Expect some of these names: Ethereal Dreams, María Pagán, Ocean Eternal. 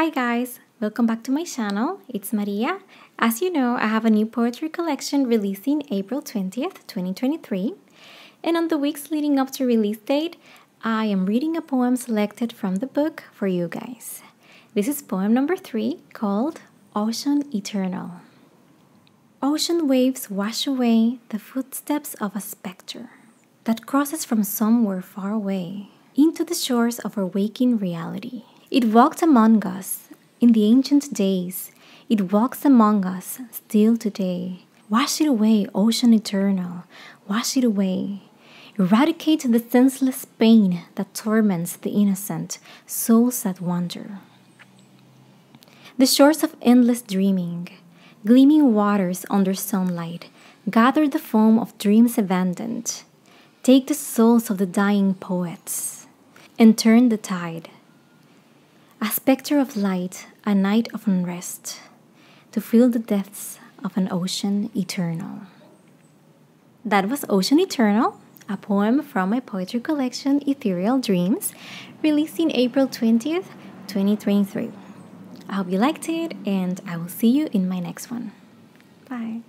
Hi guys, welcome back to my channel. It's Maria. As you know, I have a new poetry collection releasing April 20th, 2023. And on the weeks leading up to release date, I am reading a poem selected from the book for you guys. This is poem number 3 called Ocean Eternal. Ocean waves wash away the footsteps of a specter that crosses from somewhere far away into the shores of our waking reality. It walked among us in the ancient days. It walks among us still today. Wash it away, Ocean Eternal. Wash it away. Eradicate the senseless pain that torments the innocent souls that wander. The shores of endless dreaming, gleaming waters under sunlight, gather the foam of dreams abandoned. Take the souls of the dying poets and turn the tide. A spectre of light, a night of unrest, to fill the depths of an ocean eternal. That was Ocean Eternal, a poem from my poetry collection Ethereal Dreams, released in April 20th, 2023. I hope you liked it, and I will see you in my next one. Bye.